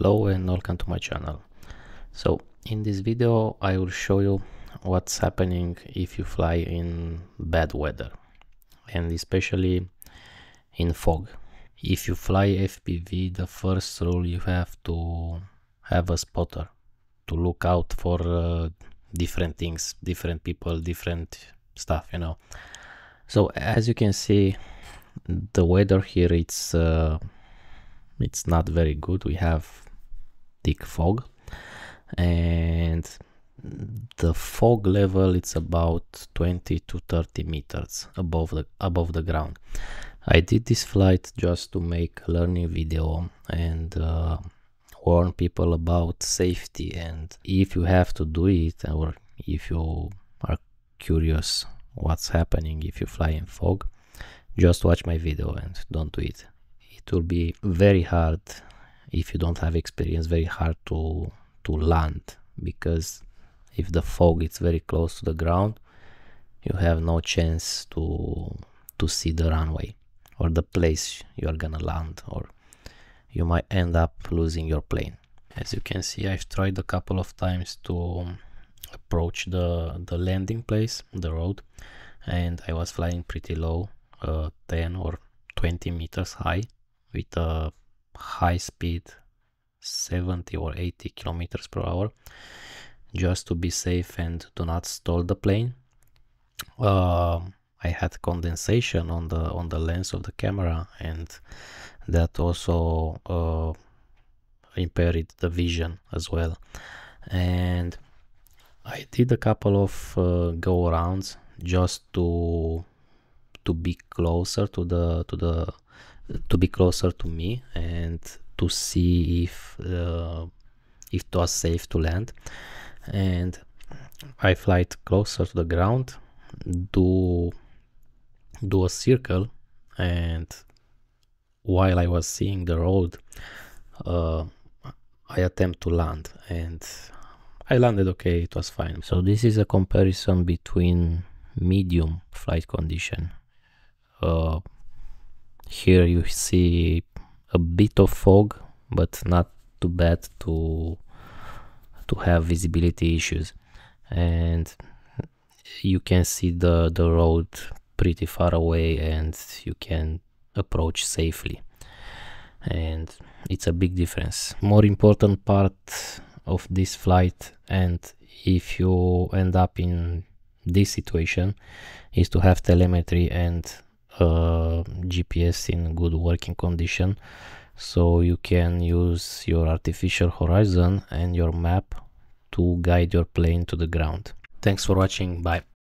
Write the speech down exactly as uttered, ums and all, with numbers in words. Hello and welcome to my channel. So in this video I will show you what's happening if you fly in bad weather, and especially in fog. If you fly F P V, the first rule, you have to have a spotter to look out for uh, different things, different people, different stuff, you know. So as you can see, the weather here, it's uh, it's not very good. We have thick fog, and the fog level, it's about twenty to thirty meters above the above the ground. I did this flight just to make a learning video and uh, warn people about safety, and if you have to do it, or if you are curious what's happening if you fly in fog, just watch my video and don't do it. It will be very hard, if you don't have experience, very hard to to land, because if the fog is very close to the ground, you have no chance to to see the runway or the place you are gonna land, or you might end up losing your plane. As you can see, I've tried a couple of times to approach the the landing place, the road, and I was flying pretty low, uh, ten or twenty meters high, with a high speed, seventy or eighty kilometers per hour, just to be safe and do not stall the plane. uh, I had condensation on the on the lens of the camera, and that also uh, impaired the vision as well. And I did a couple of uh, go arounds just to to be closer to the to the to be closer to me and to see if uh, if it was safe to land. And I fly closer to the ground, do do a circle, and while I was seeing the road, uh, I attempt to land, and I landed okay. It was fine. So this is a comparison between medium flight condition. Uh, here you see a bit of fog, but not too bad to to have visibility issues, and you can see the the road pretty far away, and you can approach safely, and it's a big difference. More important part of this flight, and if you end up in this situation, is to have telemetry and Uh, G P S in good working condition, so you can use your artificial horizon and your map to guide your plane to the ground. Thanks for watching. Bye.